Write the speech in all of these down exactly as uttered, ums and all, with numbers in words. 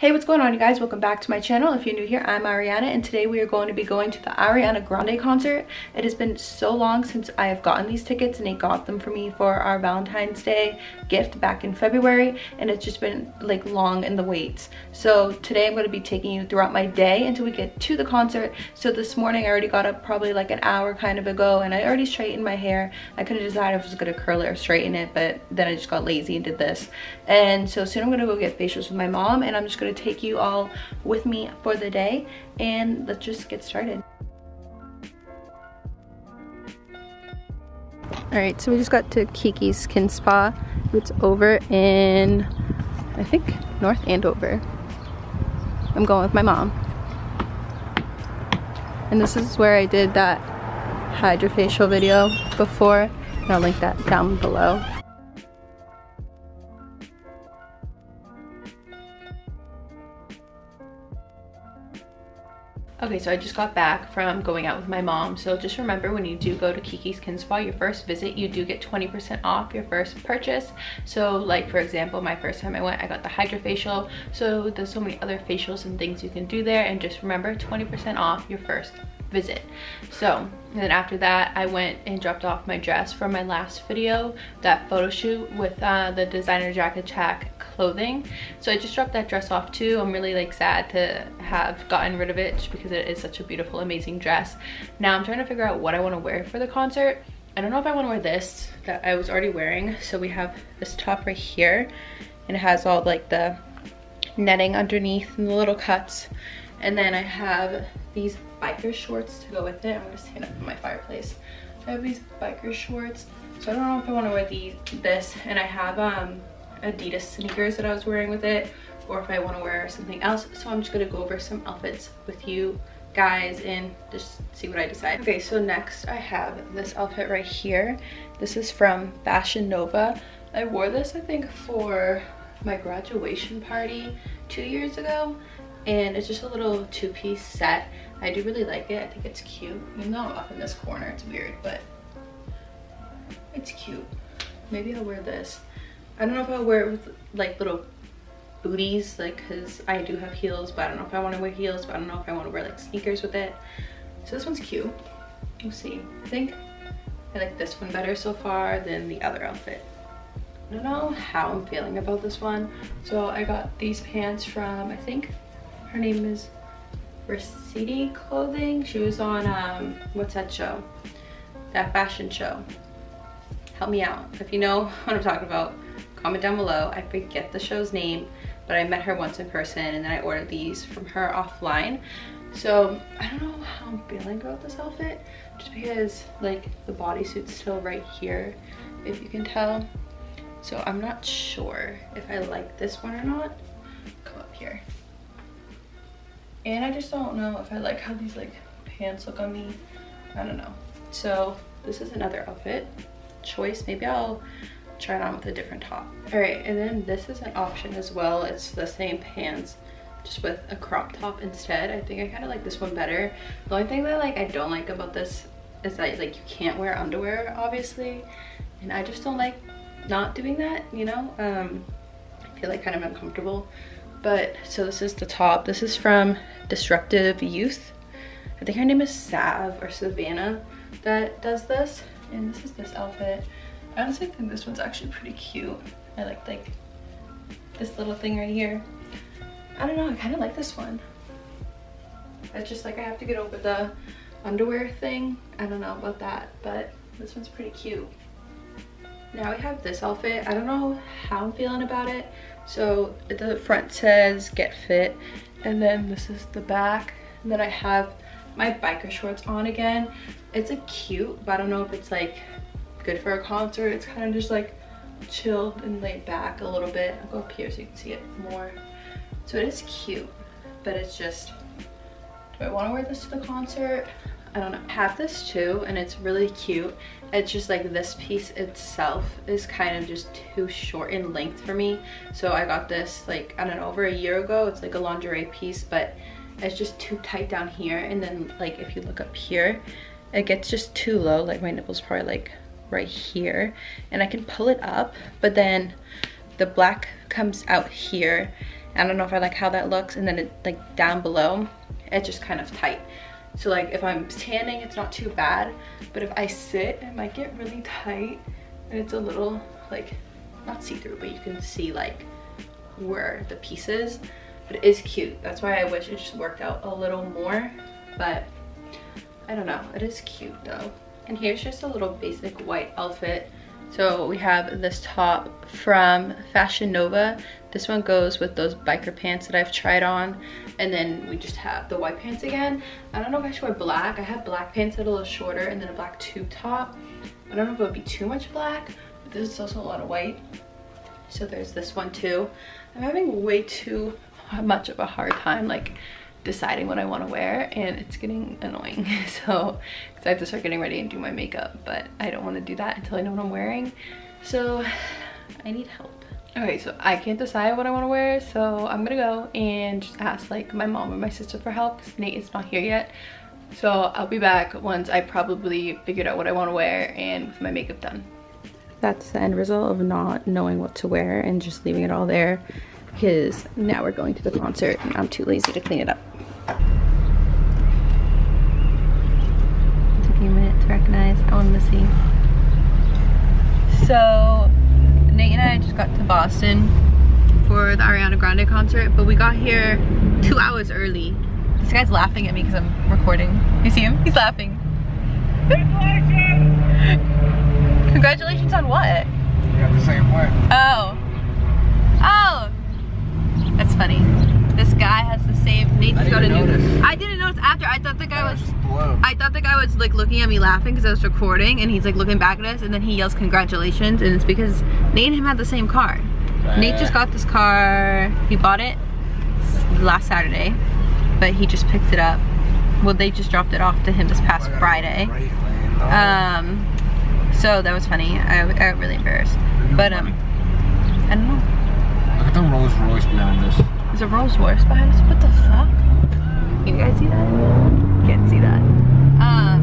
Hey, what's going on, you guys? Welcome back to my channel. If you're new here, I'm Ariana, and today we are going to be going to the Ariana Grande concert. It has been so long since I have gotten these tickets, and they got them for me for our Valentine's Day gift back in February, and it's just been like long in the waits. So today I'm going to be taking you throughout my day until we get to the concert. So this morning I already got up probably like an hour kind of ago, and I already straightened my hair. I couldn't decide if I was going to curl it or straighten it, but then I just got lazy and did this. And so soon I'm going to go get facials with my mom, and I'm just going to take you all with me for the day, and let's just get started. All right, so we just got to Kiki Skin Spa. It's over in, I think, North Andover. I'm going with my mom. And this is where I did that Hydrafacial video before, and I'll link that down below. Okay, so I just got back from going out with my mom. So just remember, when you do go to Kiki Skin Spa, your first visit, you do get twenty percent off your first purchase. So like, for example, my first time I went, I got the Hydrafacial. So there's so many other facials and things you can do there. And just remember, twenty percent off your first visit. So, and then after that, I went and dropped off my dress from my last video, that photo shoot with uh, the designer jacket Check Clothing. So I just dropped that dress off too. I'm really like sad to have gotten rid of it just because it is such a beautiful, amazing dress. Now I'm trying to figure out what I want to wear for the concert. I don't know if I want to wear this that I was already wearing. So we have this top right here, and it has all like the netting underneath and the little cuts. And then I have these biker shorts to go with it. I'm gonna stand up in my fireplace. I have these biker shorts. So I don't know if I wanna wear these, this, and I have um, Adidas sneakers that I was wearing with it, or if I wanna wear something else. So I'm just gonna go over some outfits with you guys and just see what I decide. Okay, so next I have this outfit right here. This is from Fashion Nova. I wore this, I think, for my graduation party two years ago. And it's just a little two-piece set. I do really like it. I think it's cute. Even though I'm up in this corner, it's weird, but it's cute. Maybe I'll wear this. I don't know if I'll wear it with like little booties, like, because I do have heels, but I don't know if I want to wear heels, but I don't know if I want to wear like sneakers with it. So this one's cute. We'll see. I think I like this one better so far than the other outfit. I don't know how I'm feeling about this one. So I got these pants from, I think, her name is Rossini Clothing. She was on, um, what's that show? That fashion show. Help me out. If you know what I'm talking about, comment down below. I forget the show's name, but I met her once in person, and then I ordered these from her offline. So I don't know how I'm feeling about this outfit, just because like the bodysuit's still right here, if you can tell. So I'm not sure if I like this one or not. Come up here. And I just don't know if I like how these like pants look on me. I don't know. So this is another outfit choice. Maybe I'll try it on with a different top. All right, and then this is an option as well. It's the same pants, just with a crop top instead. I think I kind of like this one better. The only thing that like I don't like about this is that like you can't wear underwear, obviously, and I just don't like not doing that, you know. um I feel like kind of uncomfortable. But so this is the top. This is from Disruptive Youth. I think her name is Sav or Savannah that does this. And this is this outfit. I honestly think this one's actually pretty cute. I like like this little thing right here. I don't know, I kind of like this one. It's just like I have to get over the underwear thing. I don't know about that, but this one's pretty cute. Now we have this outfit. I don't know how I'm feeling about it. So the front says get fit, and then this is the back, and then I have my biker shorts on again. It's a cute, but I don't know if it's like good for a concert. It's kind of just like chilled and laid back a little bit. I'll go up here so you can see it more. So it is cute, but it's just, do I want to wear this to the concert? I don't know. I have this too, and it's really cute. It's just like this piece itself is kind of just too short in length for me. So I got this like, I don't know, over a year ago. It's like a lingerie piece, but it's just too tight down here. And then like if you look up here, it gets just too low. Like my nipple's probably like right here, and I can pull it up, but then the black comes out here, I don't know if I like how that looks. And then it, like down below, it's just kind of tight. So like if I'm standing, it's not too bad, but if I sit, it might get really tight and it's a little like, not see-through, but you can see like where the piece is. But it is cute. That's why I wish it just worked out a little more, but I don't know. It is cute though. And here's just a little basic white outfit. So we have this top from Fashion Nova. This one goes with those biker pants that I've tried on. And then we just have the white pants again. I don't know if I should wear black. I have black pants that are a little shorter and then a black tube top. I don't know if it would be too much black, but this is also a lot of white. So there's this one too. I'm having way too much of a hard time like deciding what I want to wear, and it's getting annoying. So, because I have to start getting ready and do my makeup, but I don't want to do that until I know what I'm wearing. So, I need help. Okay, so I can't decide what I want to wear, so I'm gonna go and just ask like my mom or my sister for help, because Nate is not here yet. So I'll be back once I probably figured out what I want to wear and with my makeup done. That's the end result of not knowing what to wear and just leaving it all there, because now we're going to the concert and I'm too lazy to clean it up. It took me a minute to recognize how I'm missing. So Nate and I just got to Boston for the Ariana Grande concert, but we got here two hours early. This guy's laughing at me because I'm recording. You see him? He's laughing. Congratulations! Congratulations on what? You got the same way. Oh. Oh! That's funny. This guy has the same. Nate's I got a new. Notice. I didn't notice after. I thought the guy I was. I thought the guy was like looking at me laughing because I was recording, and he's like looking back at us, and then he yells congratulations, and it's because Nate and him had the same car. Right. Nate just got this car. He bought it last Saturday, but he just picked it up. Well, they just dropped it off to him this past oh Friday. Um, so that was funny. I I was really embarrassed, but um, funny? I don't know. The Rolls Royce behind us. There's a Rolls Royce behind us? What the fuck? Can you guys see that? Can't see that. Um,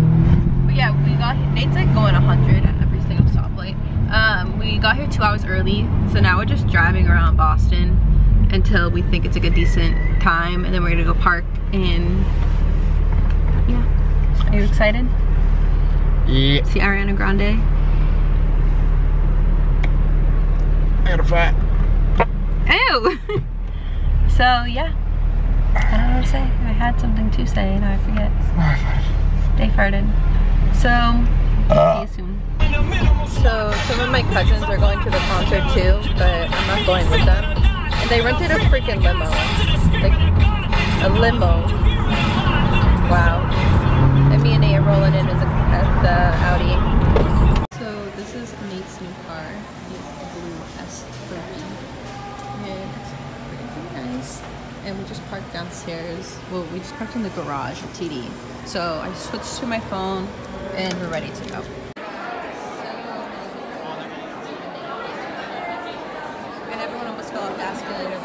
but yeah, we got here. Nate's like going a hundred at every single stoplight. Um, we got here two hours early, so now we're just driving around Boston until we think it's like a decent time, and then we're gonna go park. And yeah, are you excited? Yeah. See Ariana Grande? I gotta fight. Ew! So yeah, I don't know what to say. I had something to say and I forget. They farted. So, uh. see you soon. So some of my cousins are going to the concert too, but I'm not going with them. And they rented a freaking limo. Like, a limo. Wow. And me and Nate are rolling in as a, at the Audi. So this is Nate's new car. It's blue S three. And we just parked downstairs. Well, we just parked in the garage at T D. So I switched to my phone and we're ready to go. And everyone almost fell off the escalator.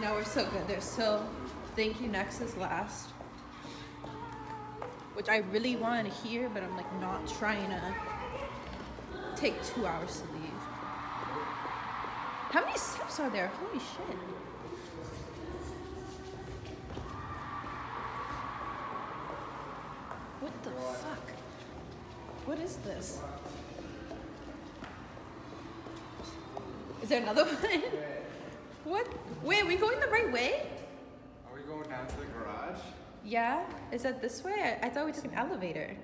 No, we're so good. There's still Thank You Next is Last, which I really want to hear, but I'm like not trying to take two hours to leave. How many steps are there? Holy shit. What the fuck? What is this? Is there another one? What? Wait, are we going the right way? Are we going down to the garage? Yeah? Is that this way? I, I thought we took an elevator.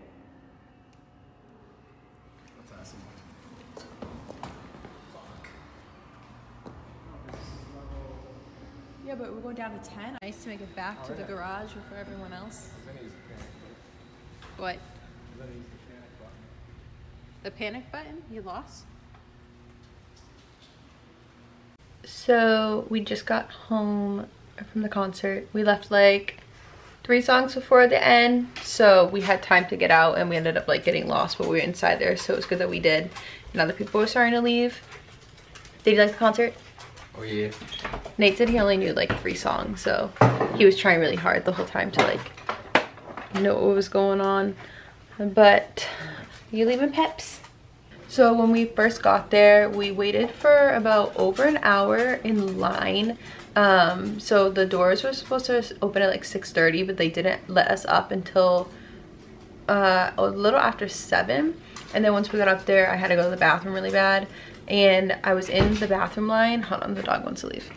Let's ask him. Fuck. Yeah, but we're going down to ten. Nice to make it back oh, to yeah. the garage or for everyone else. Then he's the panic button. What? Then he's the panic button. The panic button? You lost? So we just got home from the concert. We left like three songs before the end, so we had time to get out, and we ended up like getting lost, but we were inside there, so it was good that we did. And other people were starting to leave. Did you like the concert? Oh yeah. Nate said he only knew like three songs, so he was trying really hard the whole time to like know what was going on. But you leaving, Peps? So when we first got there, we waited for about over an hour in line. Um, so the doors were supposed to open at like six thirty, but they didn't let us up until uh, a little after seven. And then once we got up there, I had to go to the bathroom really bad. And I was in the bathroom line. Hold on, the dog wants to leave.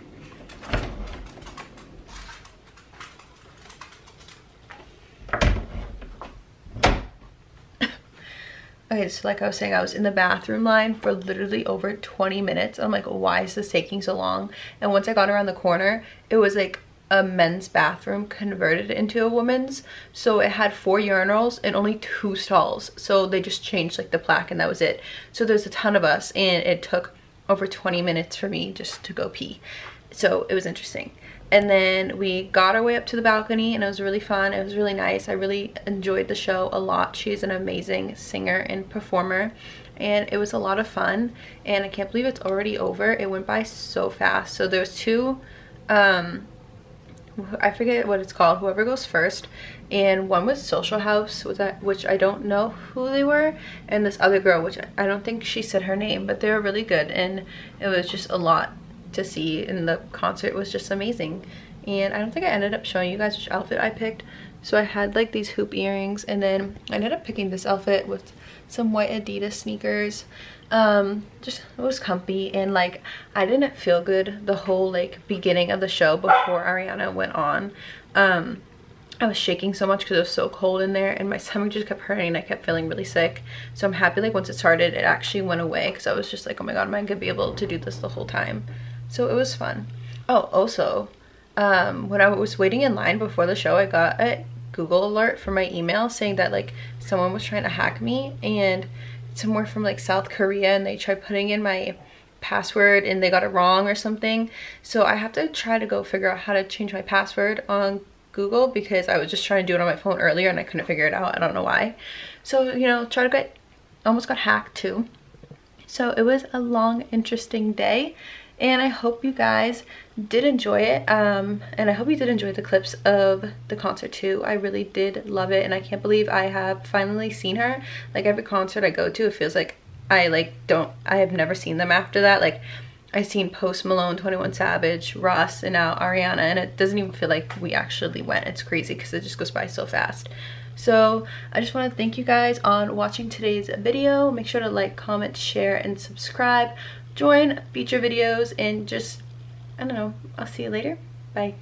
Okay, so like I was saying, I was in the bathroom line for literally over twenty minutes. I'm like, why is this taking so long? And once I got around the corner, it was like a men's bathroom converted into a woman's. So it had four urinals and only two stalls. So they just changed like the plaque and that was it. So there's a ton of us and it took over twenty minutes for me just to go pee. So it was interesting. And then we got our way up to the balcony and it was really fun. It was really nice. I really enjoyed the show a lot. She's an amazing singer and performer and it was a lot of fun. And I can't believe it's already over. It went by so fast. So there's two, um, I forget what it's called, whoever goes first. And one was Social House, which I don't know who they were. And this other girl, which I don't think she said her name, but they were really good. And it was just a lot to see, and the concert was just amazing. And I don't think I ended up showing you guys which outfit I picked. So I had like these hoop earrings, and then I ended up picking this outfit with some white Adidas sneakers. Um just, it was comfy, and like I didn't feel good the whole like beginning of the show before Ariana went on. um I was shaking so much because it was so cold in there and my stomach just kept hurting and I kept feeling really sick. So I'm happy like once it started it actually went away, because I was just like, oh my god, am I gonna be able to do this the whole time? So it was fun. Oh, also, um, when I was waiting in line before the show, I got a Google alert from my email saying that like someone was trying to hack me, and somewhere from like South Korea, and they tried putting in my password and they got it wrong or something. So I have to try to go figure out how to change my password on Google, because I was just trying to do it on my phone earlier and I couldn't figure it out. I don't know why. So, you know, try to get, almost got hacked too. So it was a long, interesting day. And I hope you guys did enjoy it, um, and I hope you did enjoy the clips of the concert too. I really did love it, and I can't believe I have finally seen her. Like every concert I go to, it feels like I like don't, I have never seen them after that. Like I've seen Post Malone, twenty-one Savage, Ross, and now Ariana, and it doesn't even feel like we actually went. It's crazy because it just goes by so fast. So I just want to thank you guys on watching today's video. Make sure to like, comment, share, and subscribe. Join future videos, and just, I don't know, I'll see you later. Bye.